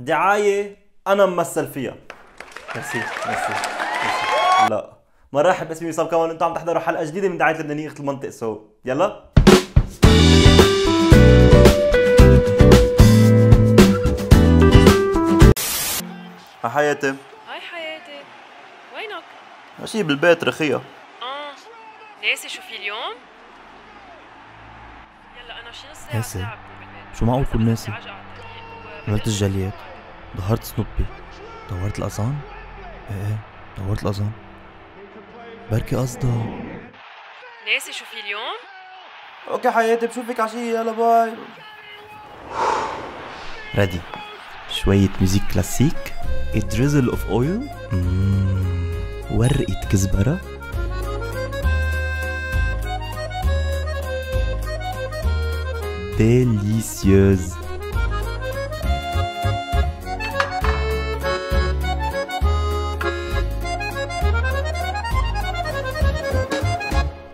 دعاية أنا ممثل فيها. ميرسي ميرسي. لا مرحب، اسمي وسام كمال، وانتم عم تحضروا حلقة جديدة من دعاية لبنانية اخت المنطق. سو يلا هاي حياتي. هاي حياتي، وينك؟ ماشي بالبيت رخية. ناسي شو في اليوم؟ يلا أنا شي نص ساعة بلعب بالبيت. شو معقول كل ناسي؟ عملت الجاليات، ظهرت سنوبي، دورت الأذان؟ ايه دورت الأذان. بركي قصدها ناسي شو في اليوم؟ اوكي حياتي، بشوفك عشية، يلا باي. ردي شوية ميوزيك كلاسيك، A drizzle of oil، ورقة كزبرة، ديليسيوز.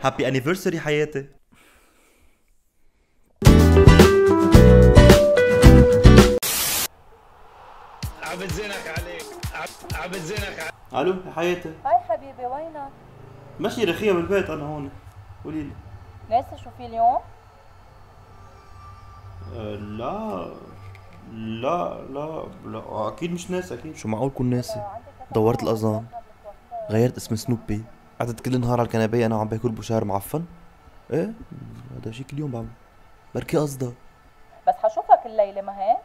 هابي انيفرساري حياتي. عبتزنخ عليك، عبتزنخ. الو يا حياتي. هاي حبيبي، وينك؟ ماشي رخية بالبيت انا هون. قولي لي ناسي شو في اليوم؟ لا لا لا لا اكيد مش ناسي. اكيد شو معقول كون ناسي؟ دورت الاذان، غيرت اسم سنوبي، قعدت كل نهار على الكنبية انا وعم باكل بوشار معفن. ايه هذا شيء كل يوم بعمل. بركي قصدها بس حشوفك الليلة، ما هيك؟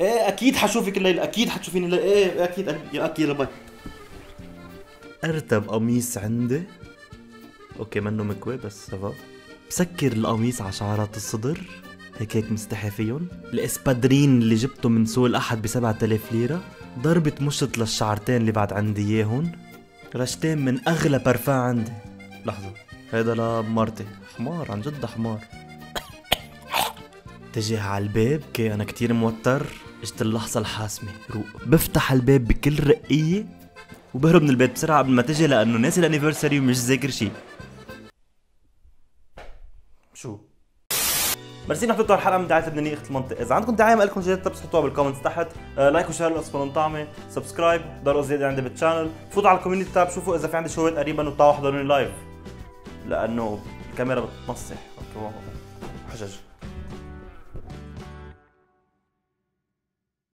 ايه اكيد حشوفك الليلة، اكيد حتشوفيني الليلة. ايه اكيد اكيد باي. ارتب قميص عندي، اوكي منه مكوي بس سافا. بسكر القميص على شعرات الصدر هيك هيك مستحي فيهم. الاسبادرين اللي جبته من سوق الاحد ب 7000 ليرة، ضربة مشط للشعرتين اللي بعد عندي اياهم، رشتين من اغلى برفان عندي. لحظة هيدا لمرتي، حمار عن جد حمار. اتجه على الباب، اوكي انا كتير موتر، اجت اللحظة الحاسمة، روق. بفتح الباب بكل رقية وبهرب من البيت بسرعة قبل ما تجي، لأنه ناسي الانيفرساري ومش ذاكر شي. شو؟ ميرسي انكم حضرتوا الحلقه من دعايه لبنانيه اخت المنطق. اذا عندكم دعايه ما لكم شي تبس حطوها بالكومنتس تحت، لايك وشير لقصه طعمه، سبسكرايب ضروري زياده عندي بالشانل، فوتوا على الكوميونتي تاب شوفوا اذا في عندي شوية قريبا، وطلعوا حضروني لايف لانه الكاميرا بتنصح حجج.